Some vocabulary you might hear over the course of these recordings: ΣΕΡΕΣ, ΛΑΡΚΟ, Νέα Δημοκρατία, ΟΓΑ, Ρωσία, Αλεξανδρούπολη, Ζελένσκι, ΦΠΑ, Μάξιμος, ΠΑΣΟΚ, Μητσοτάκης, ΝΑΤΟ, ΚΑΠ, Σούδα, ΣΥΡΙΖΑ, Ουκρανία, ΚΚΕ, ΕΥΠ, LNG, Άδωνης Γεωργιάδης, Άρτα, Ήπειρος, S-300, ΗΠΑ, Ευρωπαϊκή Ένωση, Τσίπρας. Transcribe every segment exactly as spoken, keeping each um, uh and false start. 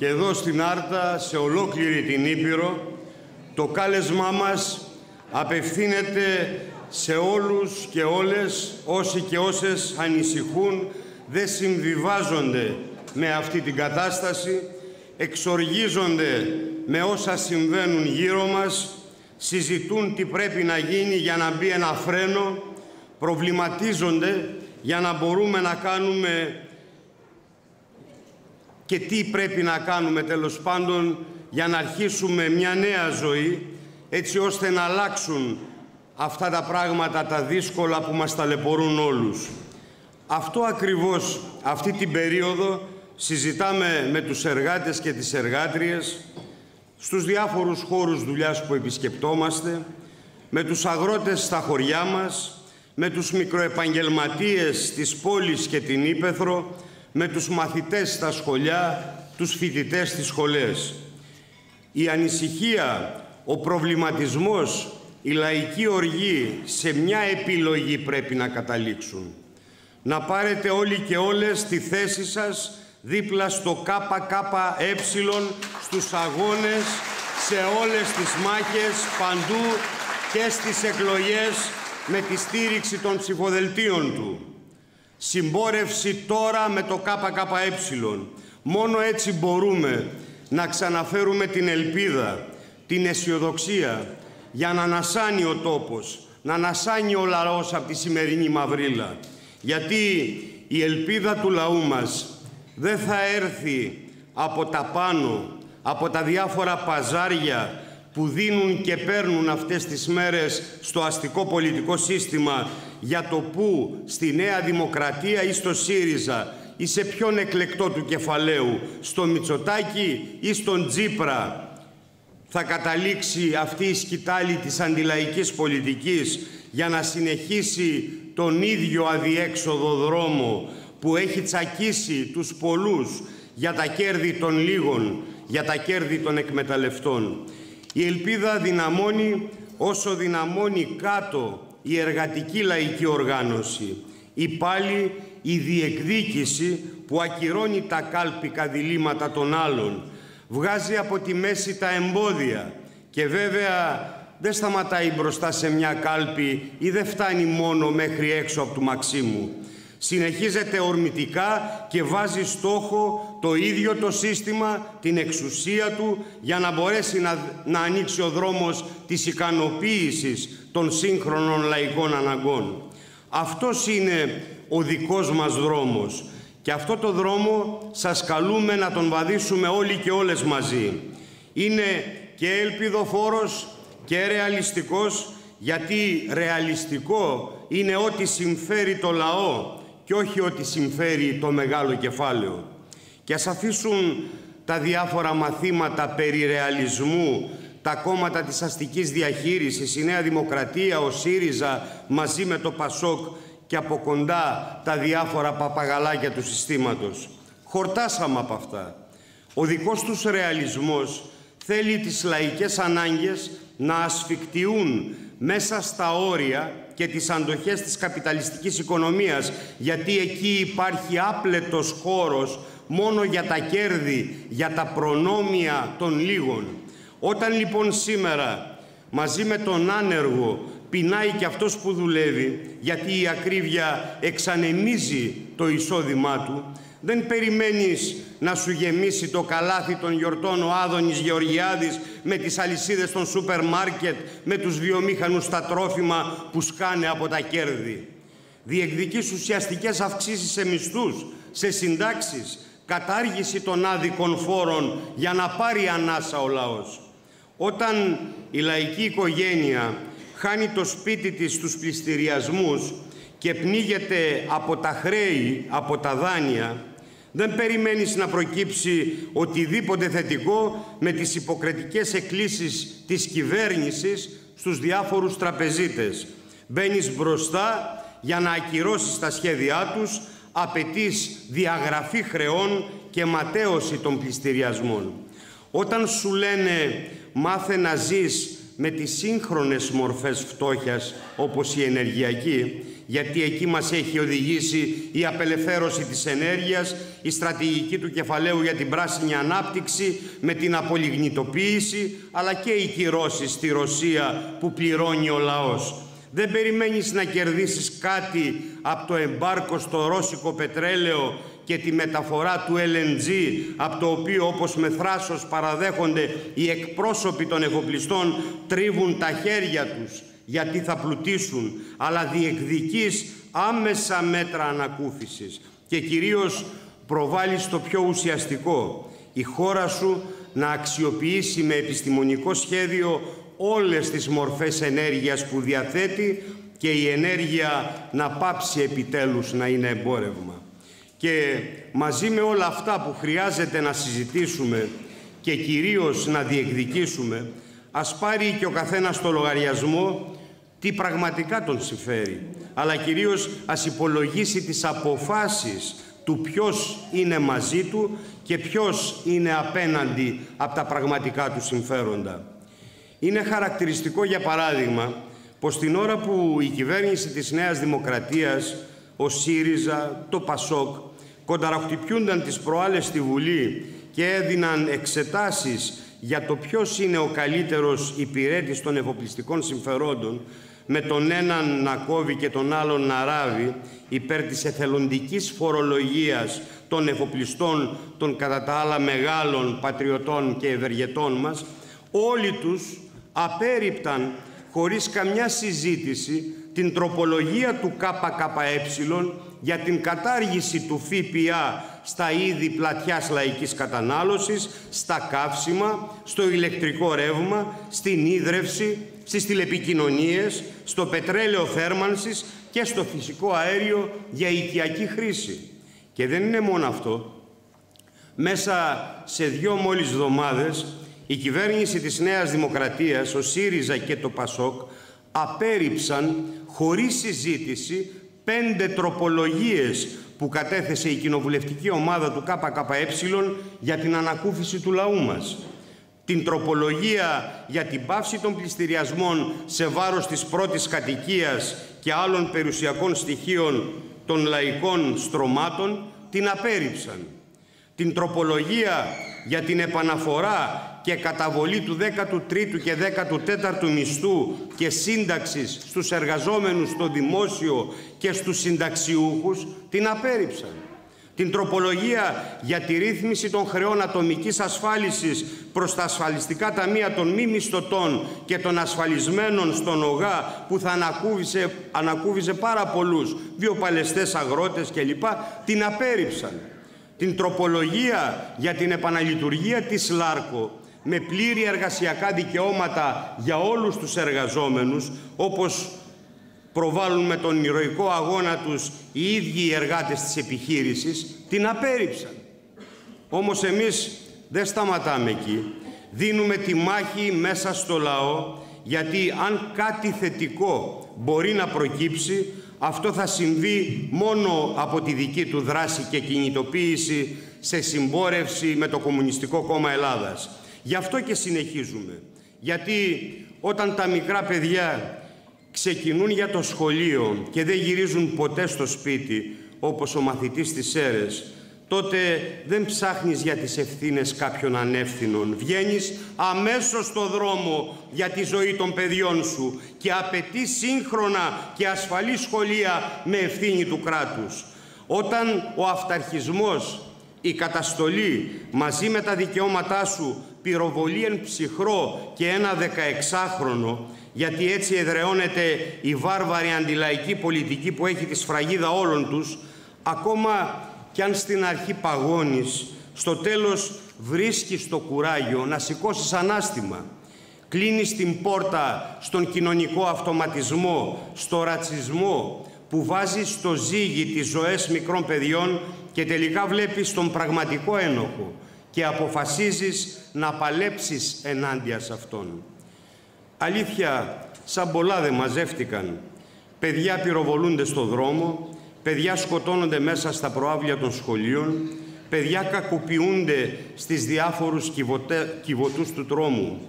και εδώ στην Άρτα, σε ολόκληρη την Ήπειρο, το κάλεσμά μας απευθύνεται σε όλους και όλες, όσοι και όσες ανησυχούν, δεν συμβιβάζονται με αυτή την κατάσταση, εξοργίζονται με όσα συμβαίνουν γύρω μας, συζητούν τι πρέπει να γίνει για να μπει ένα φρένο, προβληματίζονται για να μπορούμε να κάνουμε και τι πρέπει να κάνουμε τέλος πάντων για να αρχίσουμε μια νέα ζωή, έτσι ώστε να αλλάξουν αυτά τα πράγματα τα δύσκολα που μας ταλαιπωρούν όλους. Αυτό ακριβώς αυτή την περίοδο συζητάμε με τους εργάτες και τις εργάτριες, στους διάφορους χώρους δουλειάς που επισκεπτόμαστε, με τους αγρότες στα χωριά μας, με τους μικροεπαγγελματίες της πόλης και την Ήπεθρο, με τους μαθητές στα σχολιά, τους φοιτητές στις σχολές. Η ανησυχία, ο προβληματισμός, η λαϊκή οργή σε μια επιλογή πρέπει να καταλήξουν. Να πάρετε όλοι και όλες τη θέση σας δίπλα στο ΚΚΕ, στους αγώνες, σε όλες τις μάχες, παντού και στις εκλογές με τη στήριξη των ψηφοδελτίων του. Συμπόρευση τώρα με το ΚΚΕ. Μόνο έτσι μπορούμε να ξαναφέρουμε την ελπίδα, την αισιοδοξία, για να ανασάνει ο τόπος, να ανασάνει ο λαός από τη σημερινή μαυρίλα. Γιατί η ελπίδα του λαού μας δεν θα έρθει από τα πάνω, από τα διάφορα παζάρια που δίνουν και παίρνουν αυτές τις μέρες στο αστικό πολιτικό σύστημα για το πού στη Νέα Δημοκρατία ή στο ΣΥΡΙΖΑ ή σε ποιον εκλεκτό του κεφαλαίου, στο Μητσοτάκη ή στον Τσίπρα, θα καταλήξει αυτή η σκητάλη της αντιλαϊκής πολιτικής για να συνεχίσει τον ίδιο αδιέξοδο δρόμο που έχει τσακίσει τους πολλούς για τα κέρδη των λίγων, για τα κέρδη των εκμεταλλευτών. Η ελπίδα δυναμώνει όσο δυναμώνει κάτω η εργατική λαϊκή οργάνωση, η πάλι η διεκδίκηση που ακυρώνει τα κάλπικα διλήμματα των άλλων, βγάζει από τη μέση τα εμπόδια και βέβαια δεν σταματάει μπροστά σε μια κάλπη ή δεν φτάνει μόνο μέχρι έξω από του Μαξίμου. Συνεχίζεται ορμητικά και βάζει στόχο το ίδιο το σύστημα, την εξουσία του, για να μπορέσει να, να ανοίξει ο δρόμος της ικανοποίησης των σύγχρονων λαϊκών αναγκών. Αυτός είναι ο δικός μας δρόμος. Και αυτό το δρόμο σας καλούμε να τον βαδίσουμε όλοι και όλες μαζί. Είναι και ελπιδοφόρος και ρεαλιστικός, γιατί ρεαλιστικό είναι ό,τι συμφέρει το λαό και όχι ό,τι συμφέρει το μεγάλο κεφάλαιο. Και ας αφήσουν τα διάφορα μαθήματα περί ρεαλισμού τα κόμματα της αστικής διαχείρισης, η Νέα Δημοκρατία, ο ΣΥΡΙΖΑ μαζί με το ΠΑΣΟΚ και από κοντά τα διάφορα παπαγαλάκια του συστήματος. Χορτάσαμε από αυτά. Ο δικός τους ρεαλισμός θέλει τις λαϊκές ανάγκες να ασφικτιούν μέσα στα όρια και τις αντοχές της καπιταλιστικής οικονομίας, γιατί εκεί υπάρχει άπλετος χώρος μόνο για τα κέρδη, για τα προνόμια των λίγων. Όταν λοιπόν σήμερα μαζί με τον άνεργο πεινάει και αυτός που δουλεύει, γιατί η ακρίβεια εξανεμίζει το εισόδημά του, δεν περιμένεις να σου γεμίσει το καλάθι των γιορτών ο Άδωνης Γεωργιάδης με τις αλυσίδες των σούπερ μάρκετ, με τους βιομήχανους στα τρόφιμα που σκάνε από τα κέρδη. Διεκδικείς ουσιαστικές αυξήσεις σε μισθούς, σε συντάξεις, κατάργηση των άδικων φόρων για να πάρει ανάσα ο λαός. Όταν η λαϊκή οικογένεια χάνει το σπίτι της στους πληστηριασμούς και πνίγεται από τα χρέη, από τα δάνεια, δεν περιμένεις να προκύψει οτιδήποτε θετικό με τις υποκριτικές εκκλήσεις της κυβέρνησης στους διάφορους τραπεζίτες. Μπαίνεις μπροστά για να ακυρώσεις τα σχέδιά τους, απαιτείς διαγραφή χρεών και ματέωση των πληστηριασμών. Όταν σου λένε «μάθε να ζεις με τις σύγχρονες μορφές φτώχειας όπως η ενεργειακή, γιατί εκεί μας έχει οδηγήσει η απελευθέρωση της ενέργειας, η στρατηγική του κεφαλαίου για την πράσινη ανάπτυξη, με την απολιγνητοποίηση, αλλά και οι κυρώσεις στη Ρωσία που πληρώνει ο λαός. Δεν περιμένεις να κερδίσεις κάτι από το εμπάρκο στο ρώσικο πετρέλαιο και τη μεταφορά του ελ εν τζι, από το οποίο, όπως με θράσος παραδέχονται οι εκπρόσωποι των εφοπλιστών, τρίβουν τα χέρια τους, γιατί θα πλουτίσουν, αλλά διεκδικείς άμεσα μέτρα ανακούφισης και κυρίως προβάλλεις το πιο ουσιαστικό, η χώρα σου να αξιοποιήσει με επιστημονικό σχέδιο όλες τις μορφές ενέργειας που διαθέτει και η ενέργεια να πάψει επιτέλους να είναι εμπόρευμα. Και μαζί με όλα αυτά που χρειάζεται να συζητήσουμε και κυρίως να διεκδικήσουμε, ας πάρει και ο καθένας το λογαριασμό τι πραγματικά τον συμφέρει, αλλά κυρίως ας υπολογίσει τις αποφάσεις του ποιος είναι μαζί του και ποιος είναι απέναντι από τα πραγματικά του συμφέροντα. Είναι χαρακτηριστικό, για παράδειγμα, πως την ώρα που η κυβέρνηση της Νέας Δημοκρατίας, ο ΣΥΡΙΖΑ, το ΠΑΣΟΚ, κονταραχτυπιούνταν τις προάλλες στη Βουλή και έδιναν εξετάσεις για το ποιος είναι ο καλύτερος υπηρέτης των εφοπλιστικών συμφερόντων, με τον έναν να κόβει και τον άλλον να ράβει, υπέρ της εθελοντικής φορολογίας των εφοπλιστών, των κατά τα άλλα μεγάλων πατριωτών και ευεργετών μας, όλοι τους απέρριπταν χωρίς καμιά συζήτηση την τροπολογία του ΚΚΕ για την κατάργηση του ΦΠΑ στα είδη πλατιάς λαϊκής κατανάλωσης, στα καύσιμα, στο ηλεκτρικό ρεύμα, στην ίδρευση, στις τηλεπικοινωνίες, στο πετρέλαιο θέρμανσης και στο φυσικό αέριο για οικιακή χρήση. Και δεν είναι μόνο αυτό. Μέσα σε δύο μόλις εβδομάδες, η κυβέρνηση της Νέας Δημοκρατίας, ο ΣΥΡΙΖΑ και το ΠΑΣΟΚ απέρριψαν χωρίς συζήτηση πέντε τροπολογίες που κατέθεσε η κοινοβουλευτική ομάδα του ΚΚΕ για την ανακούφιση του λαού μας. Την τροπολογία για την πάυση των πληστηριασμών σε βάρος της πρώτης κατοικίας και άλλων περιουσιακών στοιχείων των λαϊκών στρωμάτων την απέρριψαν. Την τροπολογία για την επαναφορά και καταβολή του δέκατου τρίτου και δέκατου τέταρτου μισθού και σύνταξης στους εργαζόμενους στο δημόσιο και στους συνταξιούχους την απέρριψαν. Την τροπολογία για τη ρύθμιση των χρεών ατομικής ασφάλισης προς τα ασφαλιστικά ταμεία των μη μισθωτών και των ασφαλισμένων στον ΟΓΑ, που θα ανακούβησε, ανακούβησε πάρα πολλούς βιοπαλαιστές αγρότες κλπ, την απέρριψαν. Την τροπολογία για την επαναλειτουργία της ΛΑΡΚΟ με πλήρη εργασιακά δικαιώματα για όλους τους εργαζόμενους, όπως προβάλλουν με τον ηρωικό αγώνα τους οι ίδιοι οι εργάτες της επιχείρησης, την απέρριψαν. Όμως εμείς δεν σταματάμε εκεί. Δίνουμε τη μάχη μέσα στο λαό, γιατί αν κάτι θετικό μπορεί να προκύψει, αυτό θα συμβεί μόνο από τη δική του δράση και κινητοποίηση σε συμπόρευση με το Κομμουνιστικό Κόμμα Ελλάδας. Γι' αυτό και συνεχίζουμε. Γιατί όταν τα μικρά παιδιά ξεκινούν για το σχολείο και δεν γυρίζουν ποτέ στο σπίτι, όπως ο μαθητής της ΣΕΡΕΣ, τότε δεν ψάχνεις για τις ευθύνες κάποιων ανεύθυνων. Βγαίνεις αμέσως στο δρόμο για τη ζωή των παιδιών σου και απαιτείς σύγχρονα και ασφαλή σχολεία με ευθύνη του κράτους. Όταν ο αυταρχισμός, η καταστολή, μαζί με τα δικαιώματά σου, πυροβολεί εν ψυχρό και ένα δεκαεξάχρονο, γιατί έτσι εδραιώνεται η βάρβαρη αντιλαϊκή πολιτική που έχει τη σφραγίδα όλων τους, ακόμα κι αν στην αρχή παγώνεις, στο τέλος βρίσκεις το κουράγιο να σηκώσεις ανάστημα. Κλείνεις την πόρτα στον κοινωνικό αυτοματισμό, στο ρατσισμό που βάζει στο ζύγι τις ζωές μικρών παιδιών και τελικά βλέπεις τον πραγματικό ένοχο και αποφασίζεις να παλέψεις ενάντια σε αυτόν. Αλήθεια, σαν πολλά δεν μαζεύτηκαν. Παιδιά πυροβολούνται στο δρόμο, παιδιά σκοτώνονται μέσα στα προάβλια των σχολείων, παιδιά κακοποιούνται στις διάφορους κυβωτέ, κυβωτούς του τρόμου.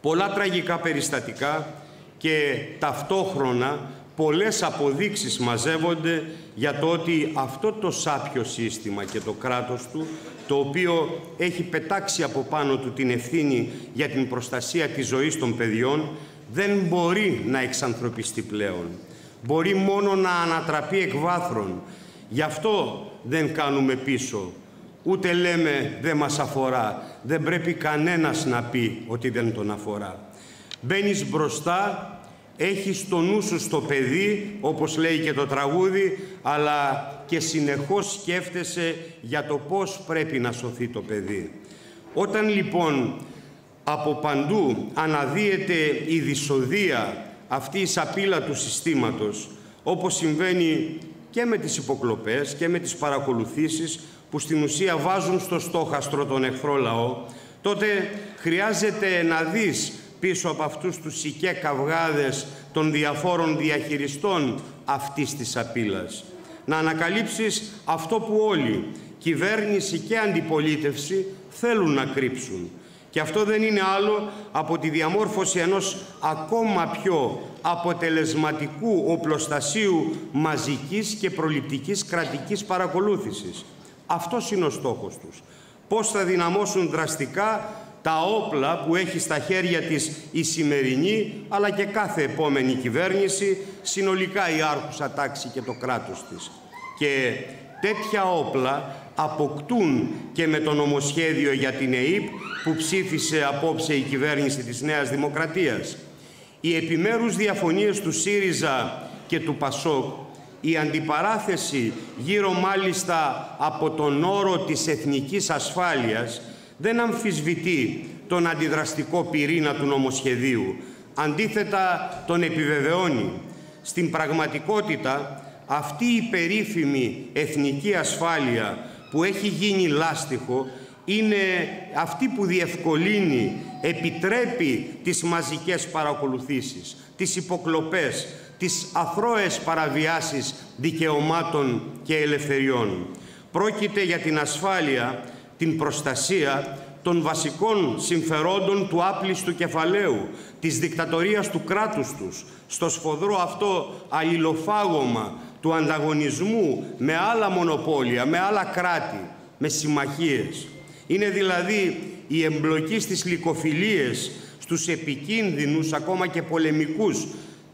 Πολλά τραγικά περιστατικά και ταυτόχρονα πολλές αποδείξεις μαζεύονται για το ότι αυτό το σάπιο σύστημα και το κράτος του, το οποίο έχει πετάξει από πάνω του την ευθύνη για την προστασία της ζωής των παιδιών, δεν μπορεί να εξανθρωπιστεί πλέον. Μπορεί μόνο να ανατραπεί εκ βάθρων. Γι' αυτό δεν κάνουμε πίσω. Ούτε λέμε «δεν μας αφορά». Δεν πρέπει κανένας να πει ότι δεν τον αφορά. Μπαίνεις μπροστά, έχεις το νου σου στο παιδί, όπως λέει και το τραγούδι, αλλά και συνεχώς σκέφτεσαι για το πώς πρέπει να σωθεί το παιδί. Όταν λοιπόν από παντού αναδύεται η δυσοδεία αυτή η σαπίλα του συστήματος, όπως συμβαίνει και με τις υποκλοπές και με τις παρακολουθήσεις, που στην ουσία βάζουν στο στόχαστρο τον εχθρό λαό, τότε χρειάζεται να δεις πίσω από αυτούς τους σικέ καυγάδες των διαφόρων διαχειριστών αυτής της απειλής. Να ανακαλύψεις αυτό που όλοι, κυβέρνηση και αντιπολίτευση, θέλουν να κρύψουν. Και αυτό δεν είναι άλλο από τη διαμόρφωση ενός ακόμα πιο αποτελεσματικού οπλοστασίου μαζικής και προληπτικής κρατικής παρακολούθησης. Αυτός είναι ο στόχος τους. Πώς θα δυναμώσουν δραστικά τα όπλα που έχει στα χέρια της η σημερινή, αλλά και κάθε επόμενη κυβέρνηση, συνολικά η άρχουσα τάξη και το κράτος της. Και τέτοια όπλα αποκτούν και με το νομοσχέδιο για την ΕΥΠ που ψήφισε απόψε η κυβέρνηση της Νέας Δημοκρατίας. Οι επιμέρους διαφωνίες του ΣΥΡΙΖΑ και του ΠΑΣΟΚ, η αντιπαράθεση γύρω μάλιστα από τον όρο της εθνικής ασφάλειας, δεν αμφισβητεί τον αντιδραστικό πυρήνα του νομοσχεδίου. Αντίθετα, τον επιβεβαιώνει. Στην πραγματικότητα, αυτή η περίφημη εθνική ασφάλεια που έχει γίνει λάστιχο είναι αυτή που διευκολύνει, επιτρέπει τις μαζικές παρακολουθήσεις, τις υποκλοπές, τις αθρώες παραβιάσεις δικαιωμάτων και ελευθεριών. Πρόκειται για την ασφάλεια, την προστασία των βασικών συμφερόντων του άπλιστου κεφαλαίου, της δικτατορίας του κράτους τους, στο σφοδρό αυτό αλληλοφάγωμα του ανταγωνισμού με άλλα μονοπόλια, με άλλα κράτη, με συμμαχίες. Είναι δηλαδή η εμπλοκή στις λυκοφιλίες, στους επικίνδυνους, ακόμα και πολεμικούς,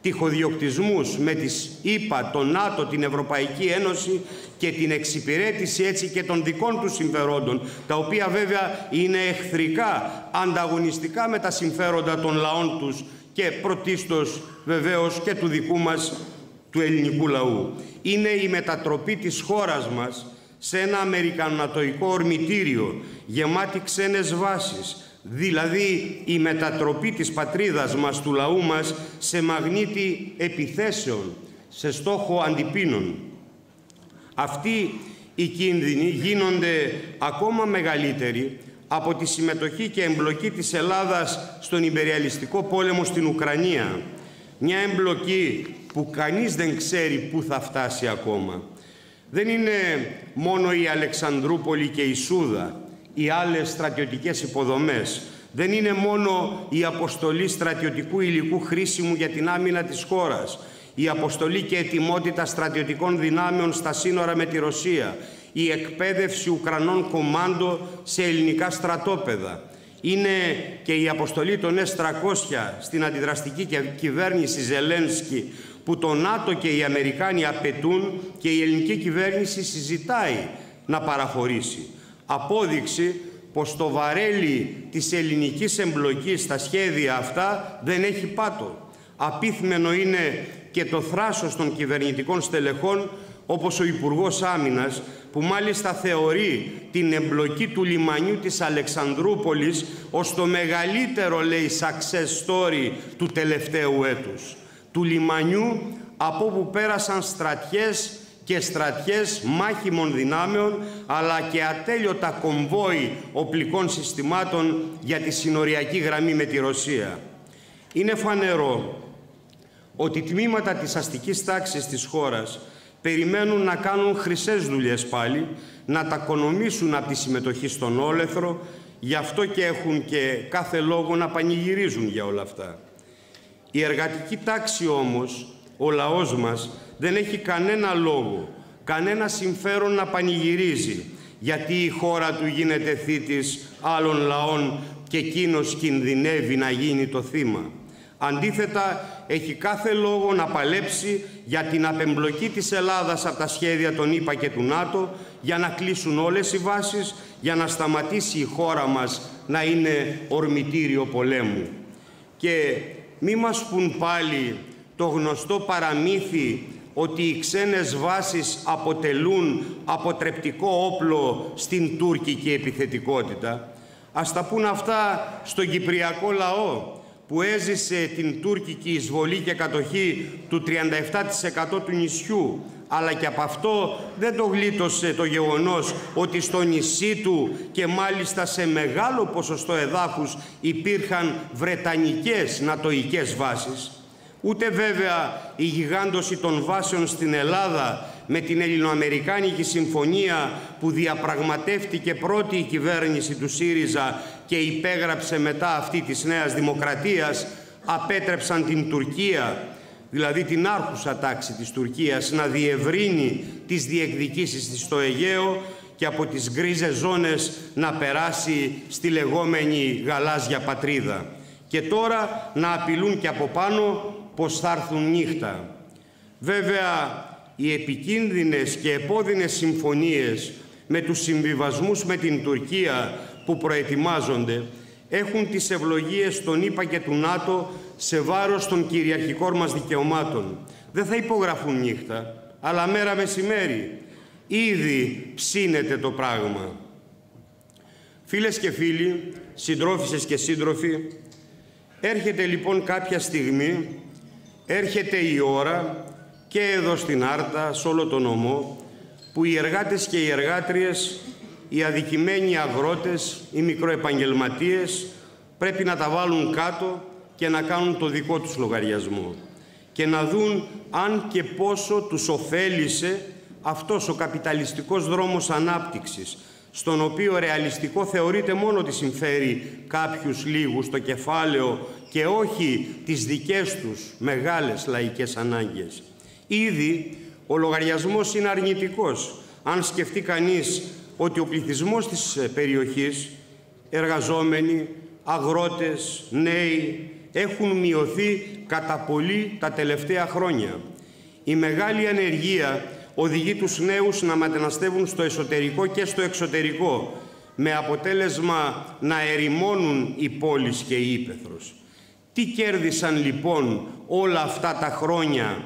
τυχοδιοκτισμούς με τις ΗΠΑ, τον ΝΑΤΟ, την Ευρωπαϊκή Ένωση και την εξυπηρέτηση έτσι και των δικών τους συμφερόντων, τα οποία βέβαια είναι εχθρικά, ανταγωνιστικά με τα συμφέροντα των λαών τους και πρωτίστως βεβαίως και του δικού μας, του ελληνικού λαού. Είναι η μετατροπή της χώρας μας σε ένα αμερικανατοϊκό ορμητήριο, γεμάτη ξένες βάσεις, δηλαδή η μετατροπή της πατρίδας μας, του λαού μας, σε μαγνήτη επιθέσεων, σε στόχο αντιπίνων. Αυτοί οι κίνδυνοι γίνονται ακόμα μεγαλύτεροι από τη συμμετοχή και εμπλοκή της Ελλάδας στον υπεριαλιστικό πόλεμο στην Ουκρανία. Μια εμπλοκή που κανείς δεν ξέρει πού θα φτάσει ακόμα. Δεν είναι μόνο η Αλεξανδρούπολη και η Σούδα, οι άλλες στρατιωτικές υποδομές. Δεν είναι μόνο η αποστολή στρατιωτικού υλικού χρήσιμου για την άμυνα της χώρας, η αποστολή και ετοιμότητα στρατιωτικών δυνάμεων στα σύνορα με τη Ρωσία, η εκπαίδευση Ουκρανών κομμάντο σε ελληνικά στρατόπεδα. Είναι και η αποστολή των ες τριακόσια στην αντιδραστική κυβέρνηση Ζελένσκι, που το ΝΑΤΟ και οι Αμερικάνοι απαιτούν και η ελληνική κυβέρνηση συζητάει να παραχωρήσει. Απόδειξη πως το βαρέλι της ελληνικής εμπλοκής στα σχέδια αυτά δεν έχει πάτο. Απίθμενο είναι και το θράσος των κυβερνητικών στελεχών, όπως ο Υπουργός Άμυνας, που μάλιστα θεωρεί την εμπλοκή του λιμανιού της Αλεξανδρούπολης ως το μεγαλύτερο, λέει, success story του τελευταίου έτους. Του λιμανιού από όπου πέρασαν στρατιές και στρατιές μάχημων δυνάμεων, αλλά και ατέλειωτα κομβόι οπλικών συστημάτων για τη συνοριακή γραμμή με τη Ρωσία. Είναι φανερό ότι τμήματα της αστικής τάξης της χώρας περιμένουν να κάνουν χρυσές δουλειές πάλι, να τακονομήσουν από τη συμμετοχή στον όλεθρο, Γι' αυτό και έχουν και κάθε λόγο να πανηγυρίζουν για όλα αυτά. Η εργατική τάξη όμως, ο λαός μας, δεν έχει κανένα λόγο, κανένα συμφέρον να πανηγυρίζει, γιατί η χώρα του γίνεται θήτης άλλων λαών και εκείνος κινδυνεύει να γίνει το θύμα. Αντίθετα, έχει κάθε λόγο να παλέψει για την απεμπλοκή της Ελλάδας από τα σχέδια των ΗΠΑ και του ΝΑΤΟ, για να κλείσουν όλες οι βάσεις, για να σταματήσει η χώρα μας να είναι ορμητήριο πολέμου. Και μη μας πουν πάλι το γνωστό παραμύθι ότι οι ξένες βάσεις αποτελούν αποτρεπτικό όπλο στην τουρκική επιθετικότητα. Ας τα πουν αυτά στον κυπριακό λαό, που έζησε την τουρκική εισβολή και κατοχή του τριάντα επτά τοις εκατό του νησιού, αλλά και από αυτό δεν το γλίτωσε το γεγονός ότι στο νησί του και μάλιστα σε μεγάλο ποσοστό εδάφους υπήρχαν βρετανικές νατοικές βάσεις. Ούτε βέβαια η γιγάντωση των βάσεων στην Ελλάδα με την Ελληνοαμερικάνικη Συμφωνία που διαπραγματεύτηκε πρώτη η κυβέρνηση του ΣΥΡΙΖΑ και υπέγραψε μετά αυτή της Νέας Δημοκρατίας, απέτρεψαν την Τουρκία, δηλαδή την άρχουσα τάξη της Τουρκίας, να διευρύνει τις διεκδικήσεις της στο Αιγαίο και από τις γκρίζες ζώνες να περάσει στη λεγόμενη γαλάζια πατρίδα. Και τώρα να απειλούν και από πάνω πως θα έρθουν νύχτα. Βέβαια, οι επικίνδυνες και επώδυνες συμφωνίες με τους συμβιβασμούς με την Τουρκία που προετοιμάζονται έχουν τις ευλογίες των ΗΠΑ και του ΝΑΤΟ σε βάρος των κυριαρχικών μας δικαιωμάτων. Δεν θα υπογραφούν νύχτα, αλλά μέρα μεσημέρι. Ήδη ψήνεται το πράγμα. Φίλες και φίλοι, συντρόφισσες και σύντροφοι, έρχεται λοιπόν κάποια στιγμή, έρχεται η ώρα και εδώ στην Άρτα, σε όλο τον νομό, που οι εργάτες και οι εργάτριες, οι αδικημένοι αγρότες, οι μικροεπαγγελματίες πρέπει να τα βάλουν κάτω και να κάνουν το δικό τους λογαριασμό και να δουν αν και πόσο τους ωφέλησε αυτός ο καπιταλιστικός δρόμος ανάπτυξης, στον οποίο ρεαλιστικό θεωρείται μόνο ότι συμφέρει κάποιους λίγους το κεφάλαιο και όχι τις δικές τους μεγάλες λαϊκές ανάγκες. Ήδη ο λογαριασμός είναι αρνητικός, αν σκεφτεί κανείς ότι ο πληθυσμός της περιοχής, εργαζόμενοι, αγρότες, νέοι, έχουν μειωθεί κατά πολύ τα τελευταία χρόνια. Η μεγάλη ανεργία οδηγεί τους νέους να μεταναστεύουν στο εσωτερικό και στο εξωτερικό, με αποτέλεσμα να ερημώνουν οι πόλεις και η ύπεθρος. Τι κέρδισαν λοιπόν όλα αυτά τα χρόνια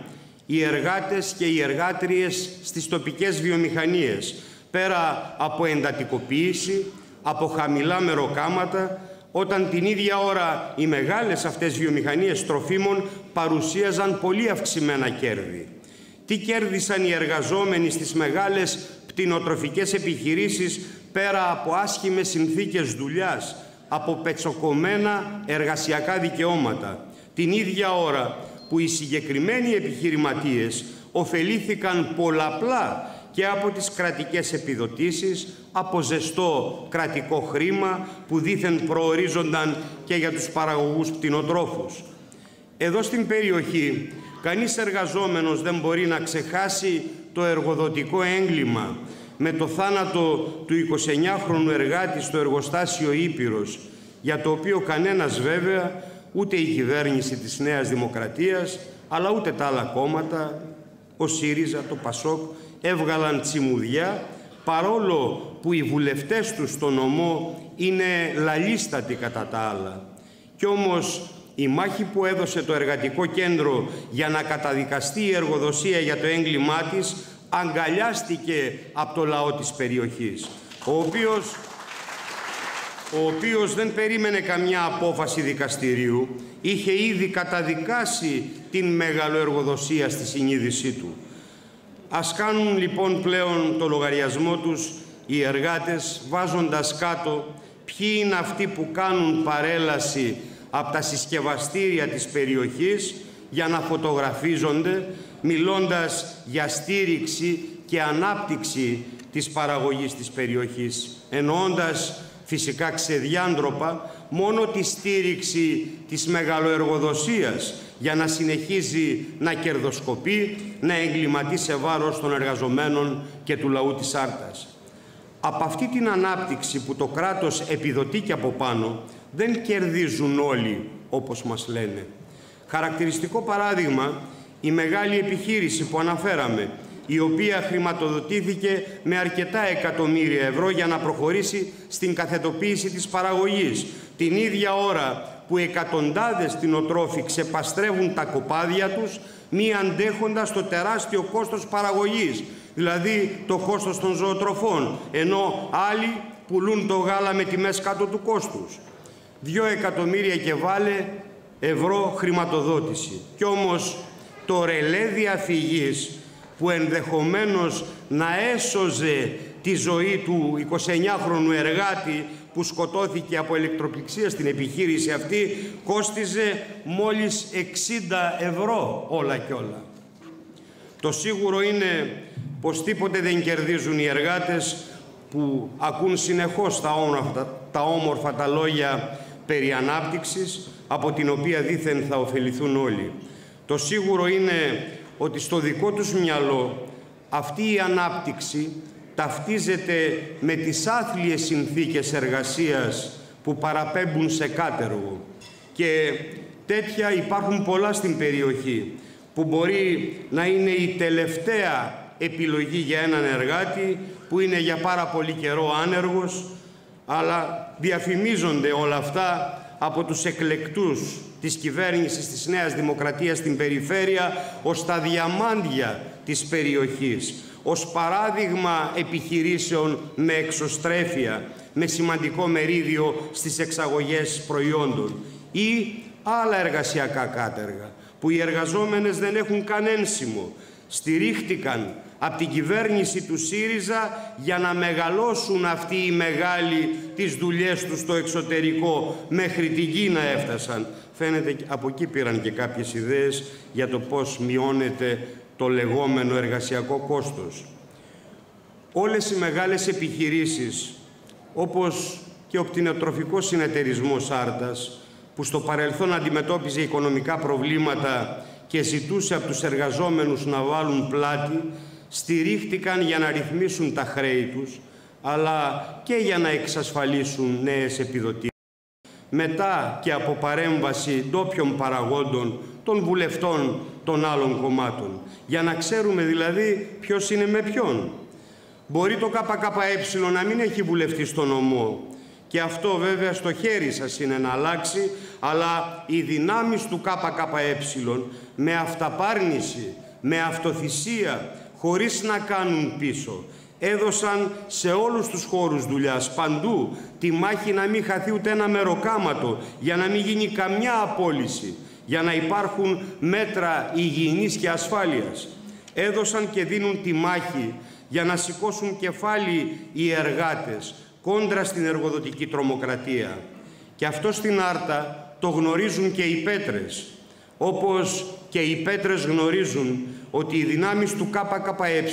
οι εργάτες και οι εργάτριες στις τοπικές βιομηχανίες, πέρα από εντατικοποίηση, από χαμηλά μεροκάματα, όταν την ίδια ώρα οι μεγάλες αυτές βιομηχανίες τροφίμων παρουσίαζαν πολύ αυξημένα κέρδη? Τι κέρδισαν οι εργαζόμενοι στις μεγάλες πτηνοτροφικές επιχειρήσεις, πέρα από άσχημες συνθήκες δουλειάς, από πετσοκομμένα εργασιακά δικαιώματα? Την ίδια ώρα που οι συγκεκριμένοι επιχειρηματίες ωφελήθηκαν πολλαπλά και από τις κρατικές επιδοτήσεις, από ζεστό κρατικό χρήμα που δήθεν προορίζονταν και για τους παραγωγούς πτηνοτρόφους. Εδώ στην περιοχή κανείς εργαζόμενος δεν μπορεί να ξεχάσει το εργοδοτικό έγκλημα με το θάνατο του εικοσιεννιάχρονου εργάτη στο εργοστάσιο Ήπειρος, για το οποίο κανένας βέβαια, ούτε η κυβέρνηση της Νέας Δημοκρατίας, αλλά ούτε τα άλλα κόμματα, ο ΣΥΡΙΖΑ, το ΠΑΣΟΚ, έβγαλαν τσιμουδιά, παρόλο που οι βουλευτές τους στο νομό είναι λαλίστατοι κατά τα άλλα. Κι όμως η μάχη που έδωσε το εργατικό κέντρο για να καταδικαστεί η εργοδοσία για το έγκλημά της αγκαλιάστηκε από το λαό της περιοχής, ο οποίος, ο οποίος δεν περίμενε καμιά απόφαση δικαστηρίου, είχε ήδη καταδικάσει την μεγαλοεργοδοσία στη συνείδησή του. Ας κάνουν λοιπόν πλέον το λογαριασμό τους οι εργάτες, βάζοντας κάτω ποιοι είναι αυτοί που κάνουν παρέλαση από τα συσκευαστήρια της περιοχής για να φωτογραφίζονται, μιλώντας για στήριξη και ανάπτυξη της παραγωγής της περιοχής, εννοώντας φυσικά ξεδιάντροπα, μόνο τη στήριξη της μεγαλοεργοδοσίας για να συνεχίζει να κερδοσκοπεί, να εγκληματεί σε βάρος των εργαζομένων και του λαού της Άρτας. Από αυτή την ανάπτυξη που το κράτος επιδοτεί και από πάνω, δεν κερδίζουν όλοι, όπως μας λένε. Χαρακτηριστικό παράδειγμα, η μεγάλη επιχείρηση που αναφέραμε, η οποία χρηματοδοτήθηκε με αρκετά εκατομμύρια ευρώ για να προχωρήσει στην καθετοποίηση της παραγωγής. Την ίδια ώρα που εκατοντάδες κτηνοτρόφοι ξεπαστρεύουν τα κοπάδια τους, μη αντέχοντας το τεράστιο κόστος παραγωγής, δηλαδή το κόστος των ζωοτροφών, ενώ άλλοι πουλούν το γάλα με τιμές κάτω του κόστους. Δύο εκατομμύρια και βάλε ευρώ χρηματοδότηση. Κι όμως το ρελέ διαφυγής που ενδεχομένως να έσωζε τη ζωή του εικοσιεννιάχρονου εργάτη που σκοτώθηκε από ηλεκτροπληξία στην επιχείρηση αυτή, κόστιζε μόλις εξήντα ευρώ όλα κι όλα. Το σίγουρο είναι πως τίποτε δεν κερδίζουν οι εργάτες που ακούν συνεχώς τα όμορφα, τα όμορφα τα λόγια περί ανάπτυξης, από την οποία δήθεν θα ωφεληθούν όλοι. Το σίγουρο είναι ότι στο δικό τους μυαλό αυτή η ανάπτυξη ταυτίζεται με τις άθλιες συνθήκες εργασίας που παραπέμπουν σε κάτεργο. Και τέτοια υπάρχουν πολλά στην περιοχή, που μπορεί να είναι η τελευταία επιλογή για έναν εργάτη που είναι για πάρα πολύ καιρό άνεργος, αλλά διαφημίζονται όλα αυτά από τους εκλεκτούς της κυβέρνησης της Νέας Δημοκρατίας στην περιφέρεια ως τα διαμάντια της περιοχής, ως παράδειγμα επιχειρήσεων με εξωστρέφεια, με σημαντικό μερίδιο στις εξαγωγές προϊόντων ή άλλα εργασιακά κάτεργα, που οι εργαζόμενες δεν έχουν καν ένσημο. Στηρίχτηκαν από την κυβέρνηση του ΣΥΡΙΖΑ για να μεγαλώσουν αυτοί οι μεγάλοι τις δουλειές τους στο εξωτερικό, μέχρι την Κίνα έφτασαν. Φαίνεται από εκεί πήραν και κάποιες ιδέες για το πώς μειώνεται το λεγόμενο εργασιακό κόστος. Όλες οι μεγάλες επιχειρήσεις, όπως και ο πτηνοτροφικός συνεταιρισμός Άρτας, που στο παρελθόν αντιμετώπιζε οικονομικά προβλήματα και ζητούσε από τους εργαζόμενους να βάλουν πλάτη, στηρίχτηκαν για να ρυθμίσουν τα χρέη τους, αλλά και για να εξασφαλίσουν νέες επιδοτήσεις. Μετά και από παρέμβαση ντόπιων παραγόντων, των βουλευτών των άλλων κομμάτων, για να ξέρουμε δηλαδή ποιος είναι με ποιον. Μπορεί το ΚΚΕ να μην έχει βουλευτεί στο νομό, και αυτό βέβαια στο χέρι σας είναι να αλλάξει, αλλά οι δυνάμεις του ΚΚΕ με αυταπάρνηση, με αυτοθυσία, χωρίς να κάνουν πίσω, έδωσαν σε όλους τους χώρους δουλειάς, παντού, τη μάχη να μην χαθεί ούτε ένα μεροκάματο, για να μην γίνει καμιά απόλυση, για να υπάρχουν μέτρα υγιεινής και ασφάλειας. Έδωσαν και δίνουν τη μάχη για να σηκώσουν κεφάλι οι εργάτες, κόντρα στην εργοδοτική τρομοκρατία. Και αυτό στην Άρτα το γνωρίζουν και οι πέτρες, όπως και οι πέτρες γνωρίζουν ότι οι δυνάμεις του ΚΚΕ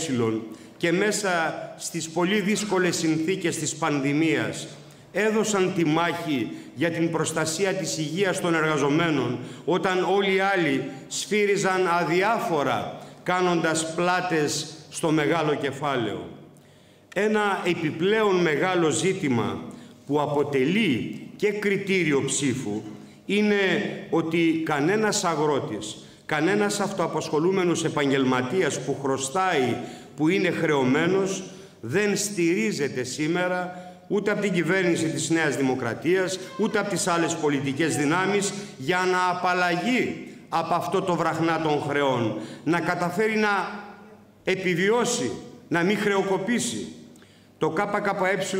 και μέσα στις πολύ δύσκολες συνθήκες της πανδημίας έδωσαν τη μάχη για την προστασία της υγείας των εργαζομένων, όταν όλοι οι άλλοι σφύριζαν αδιάφορα, κάνοντας πλάτες στο μεγάλο κεφάλαιο. Ένα επιπλέον μεγάλο ζήτημα που αποτελεί και κριτήριο ψήφου είναι ότι κανένας αγρότης, κανένας αυτοαπασχολούμενος επαγγελματίας που χρωστάει, που είναι χρεωμένος, δεν στηρίζεται σήμερα ούτε από την κυβέρνηση της Νέας Δημοκρατίας, ούτε από τις άλλες πολιτικές δυνάμεις, για να απαλλαγεί από αυτό το βραχνά των χρεών, να καταφέρει να επιβιώσει, να μην χρεοκοπήσει. Το ΚΚΕ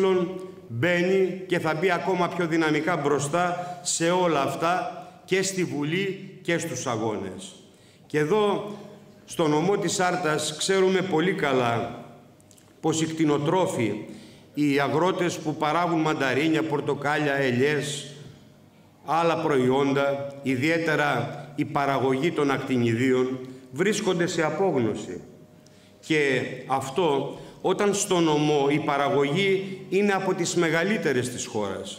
μπαίνει και θα μπει ακόμα πιο δυναμικά μπροστά σε όλα αυτά, και στη Βουλή και στους αγώνες. Και εδώ, στο νομό της Άρτας, ξέρουμε πολύ καλά πως οι κτηνοτρόφοι, οι αγρότες που παράγουν μανταρίνια, πορτοκάλια, ελιές, άλλα προϊόντα, ιδιαίτερα η παραγωγή των ακτινιδίων, βρίσκονται σε απόγνωση. Και αυτό όταν στο νομό η παραγωγή είναι από τις μεγαλύτερες της χώρας.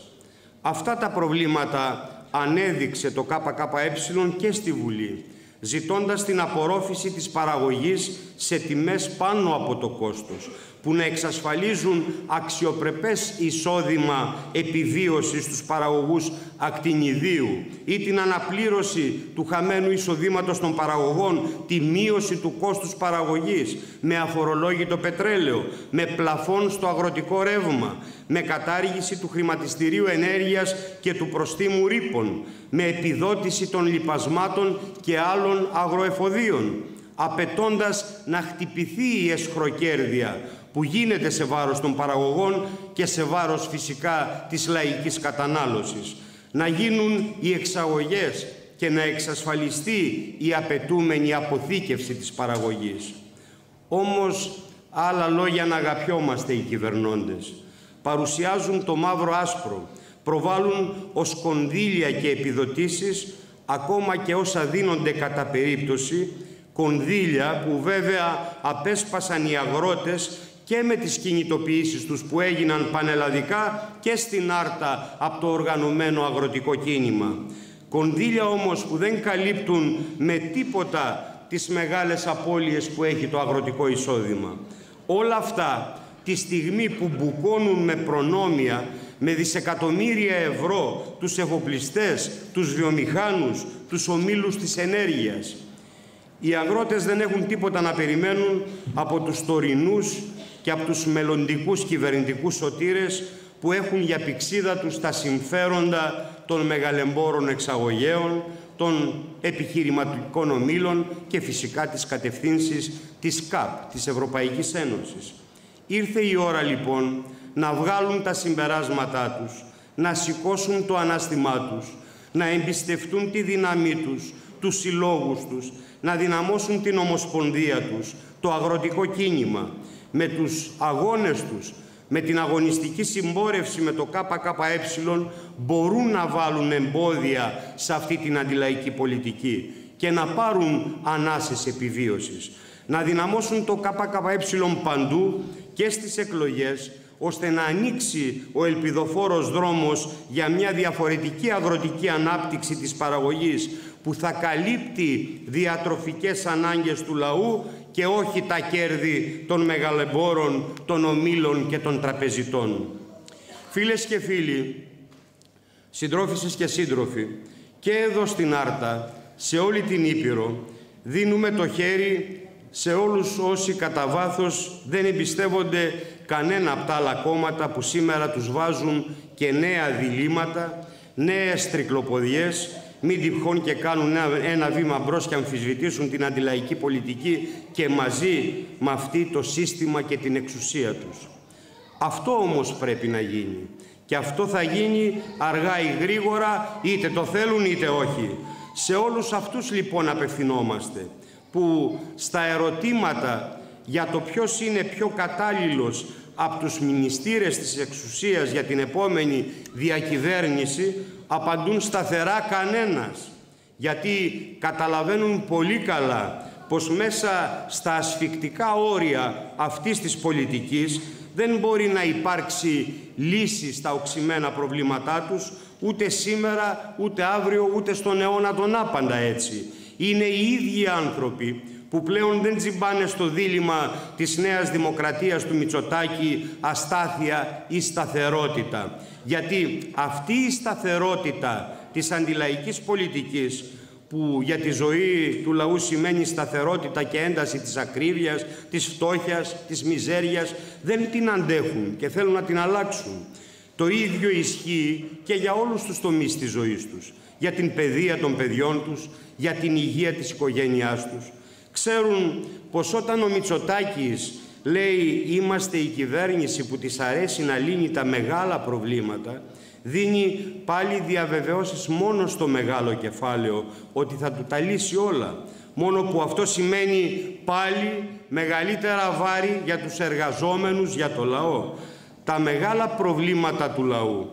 Αυτά τα προβλήματα ανέδειξε το ΚΚΕ και στη Βουλή, ζητώντας την απορρόφηση της παραγωγής σε τιμές πάνω από το κόστος, που να εξασφαλίζουν αξιοπρεπές εισόδημα επιβίωσης στους παραγωγούς ακτινιδίου ή την αναπλήρωση του χαμένου εισοδήματος των παραγωγών, τη μείωση του κόστους παραγωγής με αφορολόγητο πετρέλαιο, με πλαφόν στο αγροτικό ρεύμα, με κατάργηση του χρηματιστηρίου ενέργειας και του προστίμου ρήπων, με επιδότηση των λιπασμάτων και άλλων αγροεφοδίων, απαιτώντας να χτυπηθεί η εσχροκέρδεια που γίνεται σε βάρος των παραγωγών και σε βάρος φυσικά της λαϊκής κατανάλωσης, να γίνουν οι εξαγωγές και να εξασφαλιστεί η απαιτούμενη αποθήκευση της παραγωγής. Όμως, άλλα λόγια να αγαπιόμαστε οι κυβερνώντες. Παρουσιάζουν το μαύρο άσπρο, προβάλλουν ως κονδύλια και επιδοτήσεις, ακόμα και όσα δίνονται κατά περίπτωση, κονδύλια που βέβαια απέσπασαν οι αγρότες και με τις κινητοποιήσεις τους που έγιναν πανελλαδικά και στην Άρτα από το οργανωμένο αγροτικό κίνημα. Κονδύλια όμως που δεν καλύπτουν με τίποτα τις μεγάλες απώλειες που έχει το αγροτικό εισόδημα. Όλα αυτά τη στιγμή που μπουκώνουν με προνόμια, με δισεκατομμύρια ευρώ, τους εφοπλιστές, τους βιομηχάνους, τους ομίλους της ενέργειας. Οι αγρότες δεν έχουν τίποτα να περιμένουν από τους τωρινούς και από τους μελλοντικούς κυβερνητικούς σωτήρες που έχουν για πηξίδα τους τα συμφέροντα των μεγαλεμπόρων εξαγωγέων, των επιχειρηματικών ομίλων και φυσικά τις κατευθύνσεις της ΚΑΠ, της Ευρωπαϊκής Ένωσης. Ήρθε η ώρα λοιπόν να βγάλουν τα συμπεράσματά τους, να σηκώσουν το ανάστημά τους, να εμπιστευτούν τη δύναμή τους, τους συλλόγους τους, να δυναμώσουν την ομοσπονδία τους, το αγροτικό κίνημα, με τους αγώνες τους, με την αγωνιστική συμπόρευση με το ΚΚΕ, μπορούν να βάλουν εμπόδια σε αυτή την αντιλαϊκή πολιτική και να πάρουν ανάσες επιβίωσης. Να δυναμώσουν το ΚΚΕ παντού και στις εκλογές, ώστε να ανοίξει ο ελπιδοφόρος δρόμος για μια διαφορετική αγροτική ανάπτυξη της παραγωγής που θα καλύπτει διατροφικές ανάγκες του λαού και όχι τα κέρδη των μεγαλεμπόρων, των ομίλων και των τραπεζιτών. Φίλες και φίλοι, συντρόφισσες και σύντροφοι, και εδώ στην Άρτα, σε όλη την Ήπειρο, δίνουμε το χέρι σε όλους όσοι κατά βάθος δεν εμπιστεύονται κανένα από τα άλλα κόμματα που σήμερα τους βάζουν και νέα διλήμματα, νέες τρικλοποδιές, μην τυχόν και κάνουν ένα βήμα μπρος και αμφισβητήσουν την αντιλαϊκή πολιτική και μαζί με αυτή το σύστημα και την εξουσία τους. Αυτό όμως πρέπει να γίνει. Και αυτό θα γίνει αργά ή γρήγορα, είτε το θέλουν είτε όχι. Σε όλους αυτούς λοιπόν απευθυνόμαστε, που στα ερωτήματα για το ποιος είναι πιο κατάλληλος από τους μηνιστήρες της εξουσίας για την επόμενη διακυβέρνηση, απαντούν σταθερά κανένας, γιατί καταλαβαίνουν πολύ καλά πως μέσα στα ασφικτικά όρια αυτής της πολιτικής δεν μπορεί να υπάρξει λύση στα οξυμένα προβλήματά τους, ούτε σήμερα, ούτε αύριο, ούτε στον αιώνα τον άπαντα έτσι. Είναι οι ίδιοι άνθρωποι που πλέον δεν τσιμπάνε στο δίλημμα της Νέας Δημοκρατίας του Μητσοτάκη αστάθεια ή σταθερότητα. Γιατί αυτή η σταθερότητα της αντιλαϊκής πολιτικής, που για τη ζωή του λαού σημαίνει σταθερότητα και ένταση της ακρίβειας, της φτώχειας, της μιζέριας, δεν την αντέχουν και θέλουν να την αλλάξουν. Το ίδιο ισχύει και για όλους τους τομείς της ζωής τους. Για την παιδεία των παιδιών τους, για την υγεία της οικογένειάς τους. Ξέρουν πως όταν ο Μητσοτάκης λέει «Είμαστε η κυβέρνηση που της αρέσει να λύνει τα μεγάλα προβλήματα», δίνει πάλι διαβεβαιώσεις μόνο στο μεγάλο κεφάλαιο ότι θα του τα λύσει όλα. Μόνο που αυτό σημαίνει πάλι μεγαλύτερα βάρη για τους εργαζόμενους, για το λαό. Τα μεγάλα προβλήματα του λαού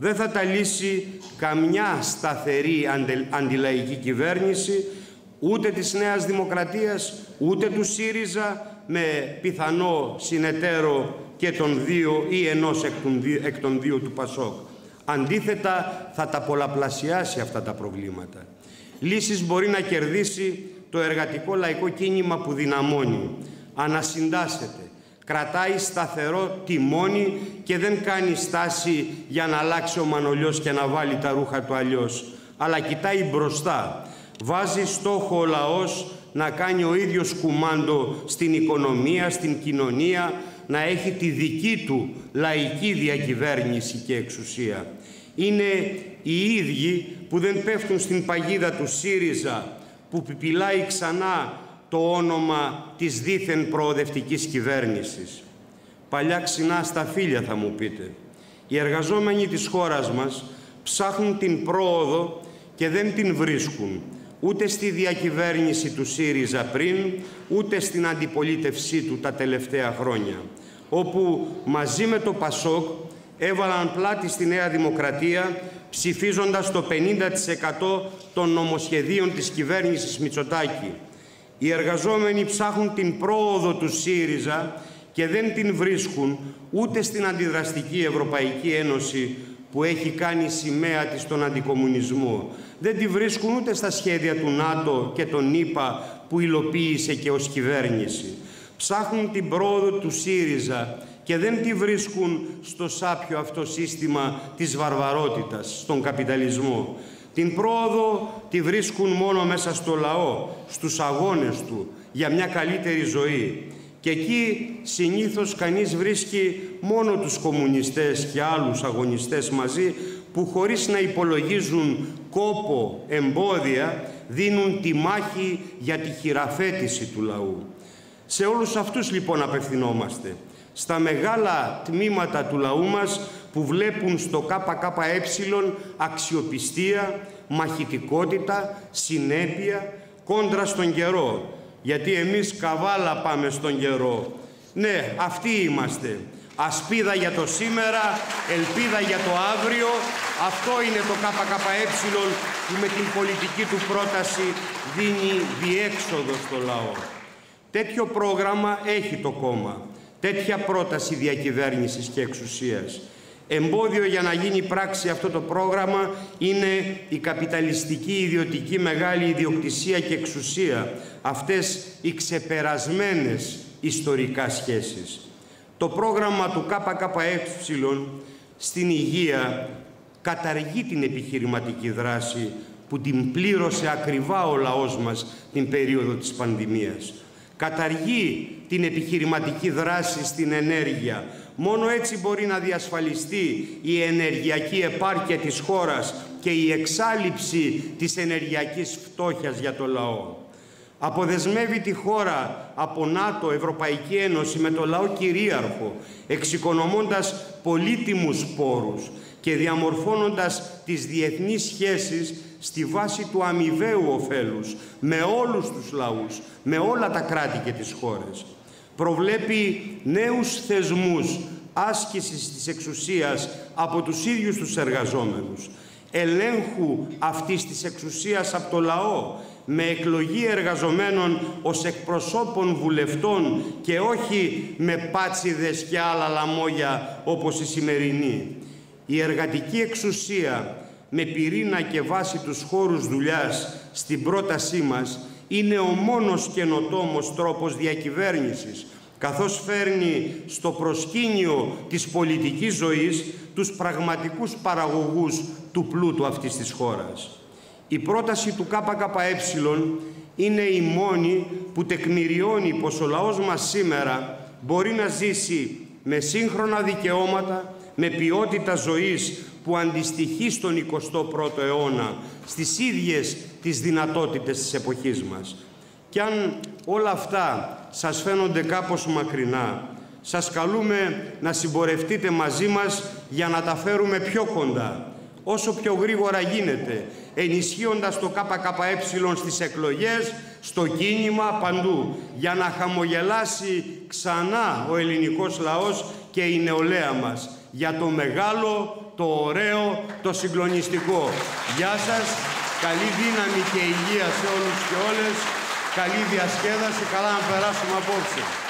δεν θα τα λύσει καμιά σταθερή αντιλαϊκή κυβέρνηση, ούτε της Νέας Δημοκρατίας, ούτε του ΣΥΡΙΖΑ, με πιθανό συνεταίρο και των δύο ή ενός εκ των δύο του ΠΑΣΟΚ. Αντίθετα, θα τα πολλαπλασιάσει αυτά τα προβλήματα. Λύσεις μπορεί να κερδίσει το εργατικό λαϊκό κίνημα που δυναμώνει, ανασυντάσσεται, κρατάει σταθερό τιμόνι και δεν κάνει στάση για να αλλάξει ο Μανολιός και να βάλει τα ρούχα του αλλιώς, αλλά κοιτάει μπροστά. Βάζει στόχο ο λαός να κάνει ο ίδιος κουμάντο στην οικονομία, στην κοινωνία, να έχει τη δική του λαϊκή διακυβέρνηση και εξουσία. Είναι οι ίδιοι που δεν πέφτουν στην παγίδα του ΣΥΡΙΖΑ, που πιπιλάει ξανά το όνομα της δήθεν προοδευτικής κυβέρνησης. Παλιά ξινά στα φίλια, θα μου πείτε. Οι εργαζόμενοι της χώρας μας ψάχνουν την πρόοδο και δεν την βρίσκουν, ούτε στη διακυβέρνηση του ΣΥΡΙΖΑ πριν, ούτε στην αντιπολίτευσή του τα τελευταία χρόνια, όπου μαζί με το ΠΑΣΟΚ έβαλαν πλάτη στη Νέα Δημοκρατία, ψηφίζοντας το πενήντα τοις εκατό των νομοσχεδίων της κυβέρνησης Μητσοτάκη. Οι εργαζόμενοι ψάχνουν την πρόοδο του ΣΥΡΙΖΑ και δεν την βρίσκουν ούτε στην αντιδραστική Ευρωπαϊκή Ένωση που έχει κάνει σημαία της τον αντικομουνισμό. Δεν τη βρίσκουν ούτε στα σχέδια του ΝΑΤΟ και των ΗΠΑ που υλοποίησε και ως κυβέρνηση. Ψάχνουν την πρόοδο του ΣΥΡΙΖΑ και δεν τη βρίσκουν στο σάπιο αυτό σύστημα της βαρβαρότητας, στον καπιταλισμό. Την πρόοδο τη βρίσκουν μόνο μέσα στο λαό, στους αγώνες του, για μια καλύτερη ζωή. Και εκεί συνήθως κανείς βρίσκει μόνο τους κομμουνιστές και άλλους αγωνιστές μαζί, που χωρίς να υπολογίζουν κόπο, εμπόδια, δίνουν τη μάχη για τη χειραφέτηση του λαού. Σε όλους αυτούς λοιπόν απευθυνόμαστε. Στα μεγάλα τμήματα του λαού μας που βλέπουν στο ΚΚΕ αξιοπιστία, μαχητικότητα, συνέπεια, κόντρα στον καιρό. Γιατί εμείς καβάλα πάμε στον καιρό. Ναι, αυτοί είμαστε. Ασπίδα για το σήμερα, ελπίδα για το αύριο. Αυτό είναι το ΚΚΕ που με την πολιτική του πρόταση δίνει διέξοδο στο λαό. Τέτοιο πρόγραμμα έχει το κόμμα. Τέτοια πρόταση διακυβέρνησης και εξουσίας. Εμπόδιο για να γίνει πράξη αυτό το πρόγραμμα είναι η καπιταλιστική, ιδιωτική, μεγάλη ιδιοκτησία και εξουσία. Αυτές οι ξεπερασμένες ιστορικά σχέσεις. Το πρόγραμμα του ΚΚΕ στην υγεία καταργεί την επιχειρηματική δράση που την πλήρωσε ακριβά ο λαός μας την περίοδο της πανδημίας. Καταργεί την επιχειρηματική δράση στην ενέργεια. Μόνο έτσι μπορεί να διασφαλιστεί η ενεργειακή επάρκεια της χώρας και η εξάλειψη της ενεργειακής φτώχειας για το λαό. Αποδεσμεύει τη χώρα από ΝΑΤΟ, Ευρωπαϊκή Ένωση, με το λαό κυρίαρχο, εξοικονομώντας πολύτιμους πόρους και διαμορφώνοντας τις διεθνείς σχέσεις στη βάση του αμοιβαίου ωφέλους, με όλους τους λαούς, με όλα τα κράτη και τις χώρες. Προβλέπει νέους θεσμούς άσκησης της εξουσίας από τους ίδιους τους εργαζόμενους, ελέγχου αυτής της εξουσίας από το λαό, με εκλογή εργαζομένων ως εκπροσώπων βουλευτών και όχι με πάτσιδες και άλλα λαμόγια όπως η σημερινή. Η εργατική εξουσία, με πυρήνα και βάση τους χώρους δουλειάς στην πρότασή μας, είναι ο μόνος καινοτόμος τρόπος διακυβέρνησης, καθώς φέρνει στο προσκήνιο της πολιτικής ζωής τους πραγματικούς παραγωγούς του πλούτου αυτής της χώρας. Η πρόταση του ΚΚΕ είναι η μόνη που τεκμηριώνει πως ο λαός μας σήμερα μπορεί να ζήσει με σύγχρονα δικαιώματα, με ποιότητα ζωής που αντιστοιχεί στον εικοστό πρώτο αιώνα, στις ίδιες τις δυνατότητες της εποχής μας. Κι αν όλα αυτά σας φαίνονται κάπως μακρινά, σας καλούμε να συμπορευτείτε μαζί μας για να τα φέρουμε πιο κοντά, όσο πιο γρήγορα γίνεται, ενισχύοντας το ΚΚΕ στις εκλογές, στο κίνημα, παντού, για να χαμογελάσει ξανά ο ελληνικός λαός και η νεολαία μας, για το μεγάλο, το ωραίο, το συγκλονιστικό. Γεια σας, καλή δύναμη και υγεία σε όλους και όλες, καλή διασκέδαση, καλά να περάσουμε απόψε.